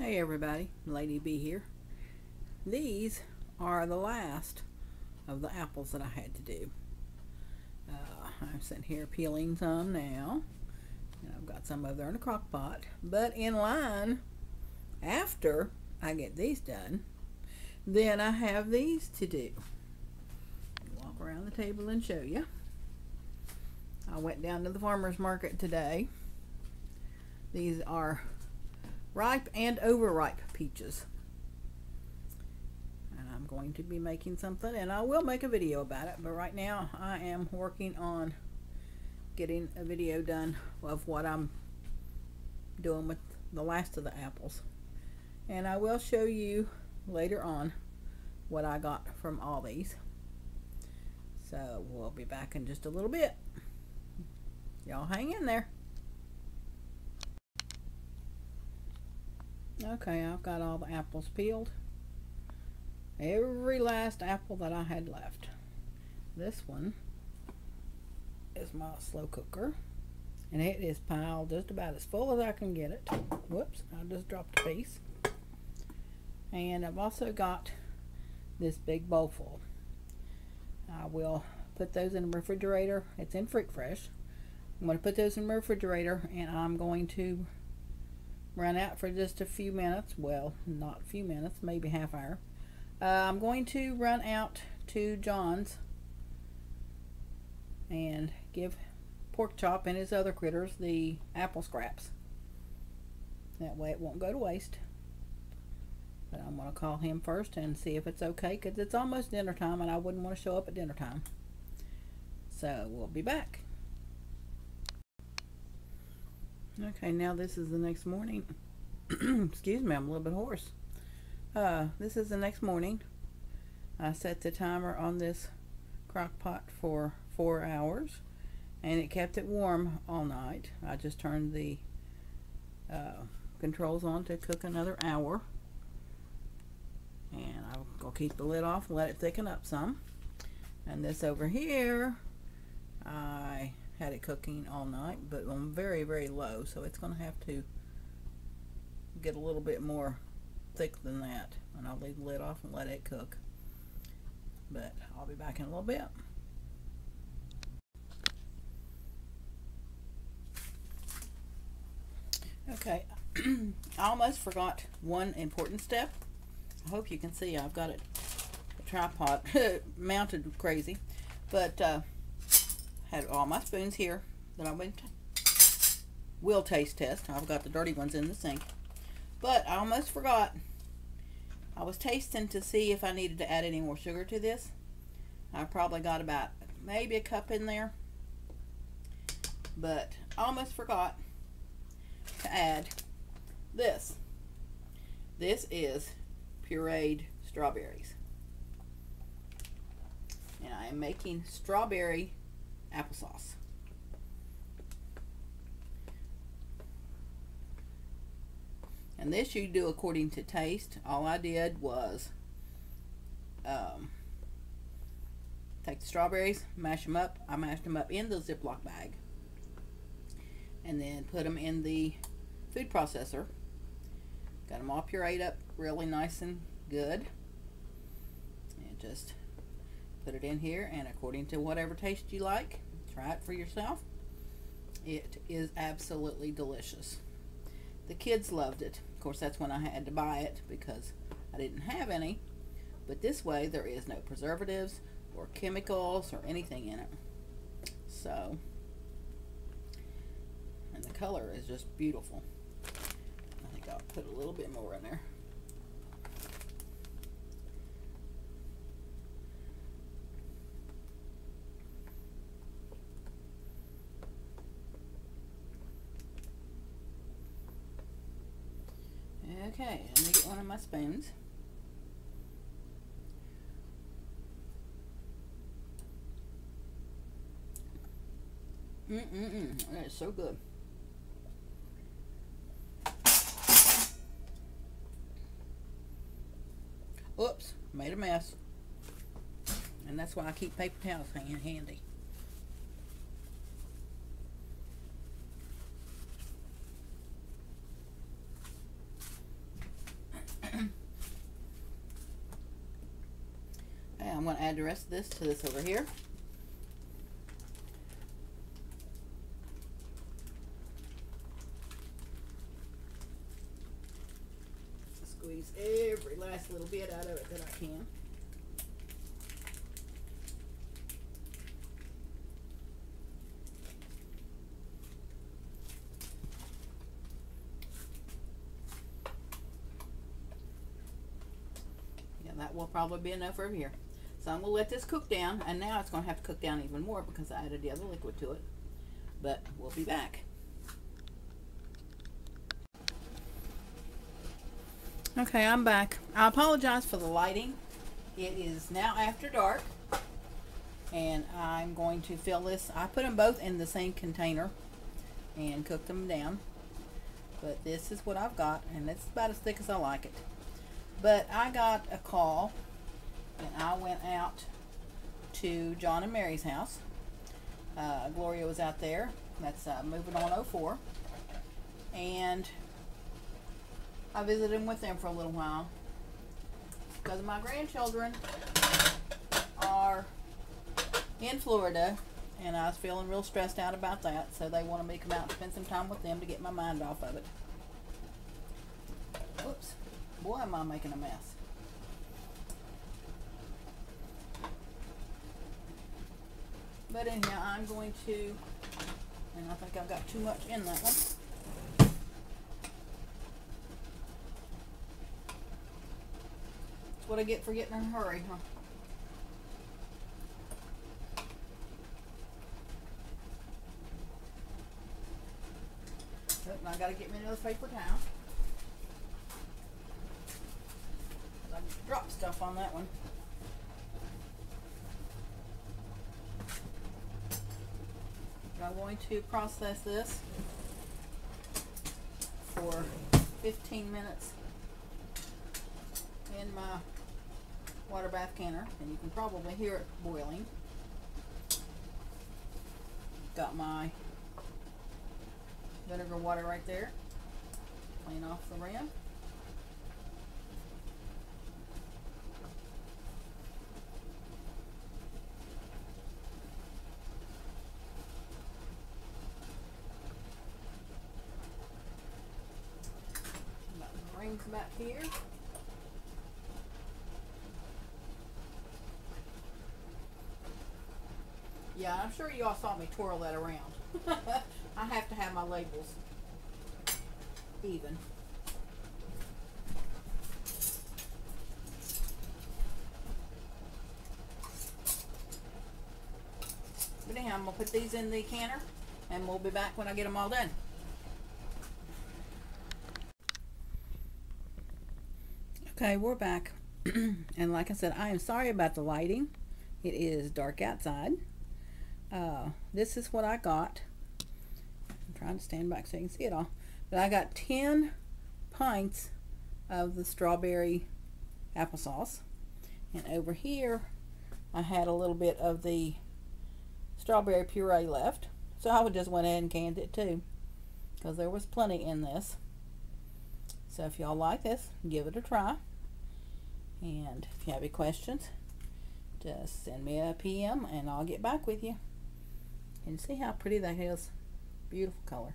Hey everybody, Lady B here. These are the last of the apples that I had to do. I'm sitting here peeling some now, and I've got some over in a crock pot, but in line after I get these done, then I have these to do. Walk around the table and show you. I went down to the farmer's market today. These are ripe and overripe peaches, and I'm going to be making something, and I will make a video about it, but right now I am working on getting a video done of what I'm doing with the last of the apples, and I will show you later on what I got from all these. So we'll be back in just a little bit. Y'all hang in there. Okay, I've got all the apples peeled. Every last apple that I had left. This one is my slow cooker, and it is piled just about as full as I can get it. Whoops, I just dropped a piece. And I've also got this big bowl full. I will put those in the refrigerator. It's in Fruit Fresh. I'm going to put those in the refrigerator, and I'm going to run out for just a few minutes. Well, not a few minutes, maybe half hour. I'm going to run out to John's and give Pork Chop and his other critters the apple scraps. That way it won't go to waste. But I'm going to call him first and see if it's okay, because it's almost dinner time and I wouldn't want to show up at dinner time. So we'll be back. Okay, now this is the next morning. Excuse me, I'm a little bit hoarse. This is the next morning. I set the timer on this crock pot for 4 hours, and it kept it warm all night. I just turned the controls on to cook another hour, and I'll go keep the lid off and let it thicken up some. And this over here, I had it cooking all night, but on very, very low, so it's going to have to get a little bit more thick than that. And I'll leave the lid off and let it cook. But I'll be back in a little bit. Okay, I almost forgot one important step. I hope you can see I've got a tripod mounted crazy, but had all my spoons here that I will taste test. I've got the dirty ones in the sink. But I almost forgot. I was tasting to see if I needed to add any more sugar to this. I probably got about maybe a cup in there. But I almost forgot to add this. This is pureed strawberries. And I am making strawberry applesauce. And this you do according to taste. All I did was take the strawberries, mash them up. I mashed them up in the Ziploc bag and then put them in the food processor. Got them all pureed up really nice and good, and just put it in here, and according to whatever taste you like, try it for yourself. It is absolutely delicious. The kids loved it. Of course, that's when I had to buy it because I didn't have any, but this way there is no preservatives or chemicals or anything in it. So, and the color is just beautiful. I think I'll put a little bit more in there. Okay, let me get one of my spoons. That is so good. Oops, made a mess. And that's why I keep paper towels handy. to add the rest of this to this over here. Squeeze every last little bit out of it that I can. That will probably be enough over here. So I'm going to let this cook down, and now it's going to have to cook down even more because I added the other liquid to it. But we'll be back. Okay, I'm back. I apologize for the lighting. It is now after dark, and I'm going to fill this. I put them both in the same container and cook them down. But this is what I've got, and it's about as thick as I like it. But I got a call, and I went out to John and Mary's house. Gloria was out there. That's moving on 04. And I visited with them for a little while because my grandchildren are in Florida, and I was feeling real stressed out about that. So they wanted me to come out and spend some time with them to get my mind off of it. Whoops. Boy, am I making a mess. But anyhow, I'm going to, and I think I've got too much in that one. That's what I get for getting in a hurry, huh? Oh, I gotta get me another paper towel. Drop stuff on that one. I'm going to process this for 15 minutes in my water bath canner, and you can probably hear it boiling. Got my vinegar water right there. Clean off the rim. About here. Yeah, I'm sure you all saw me twirl that around. I have to have my labels even. But anyhow, I'm going to put these in the canner, and we'll be back when I get them all done. Okay, we're back. And like I said, I am sorry about the lighting. It is dark outside. This is what I got. I'm trying to stand back so you can see it all. But I got 10 pints of the strawberry applesauce. And over here, I had a little bit of the strawberry puree left. So I just went ahead and canned it too, because there was plenty in this. So if y'all like this, give it a try. And if you have any questions, just send me a PM and I'll get back with you. And see how pretty that is. Beautiful color.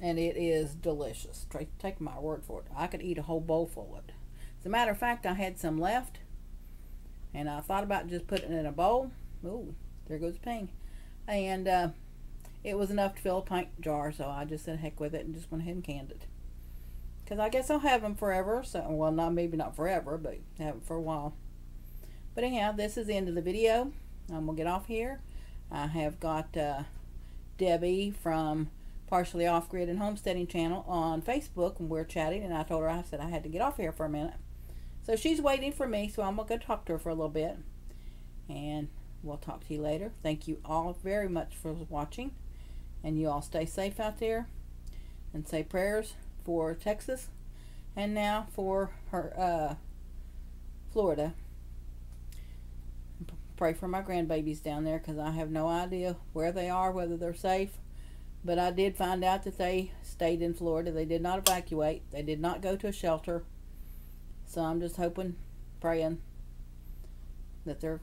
And it is delicious. Take my word for it. I could eat a whole bowl full of it. As a matter of fact, I had some left. And I thought about just putting it in a bowl. Ooh, there goes ping. And it was enough to fill a pint jar. So I just said heck with it and just went ahead and canned it. Because I guess I'll have them forever. So, well, maybe not forever, but have them for a while. But anyhow, this is the end of the video. I'm going to get off here. I have got Debbie from Partially Off-Grid and Homesteading Channel on Facebook, and we're chatting. And I told her, I said I had to get off here for a minute. So she's waiting for me, so I'm going to go talk to her for a little bit. And we'll talk to you later. Thank you all very much for watching. And you all stay safe out there. And say prayers for Texas, and now for her Florida. Pray for my grandbabies down there, because I have no idea where they are, whether they're safe. But I did find out that they stayed in Florida. They did not evacuate. They did not go to a shelter. So I'm just hoping, praying that they're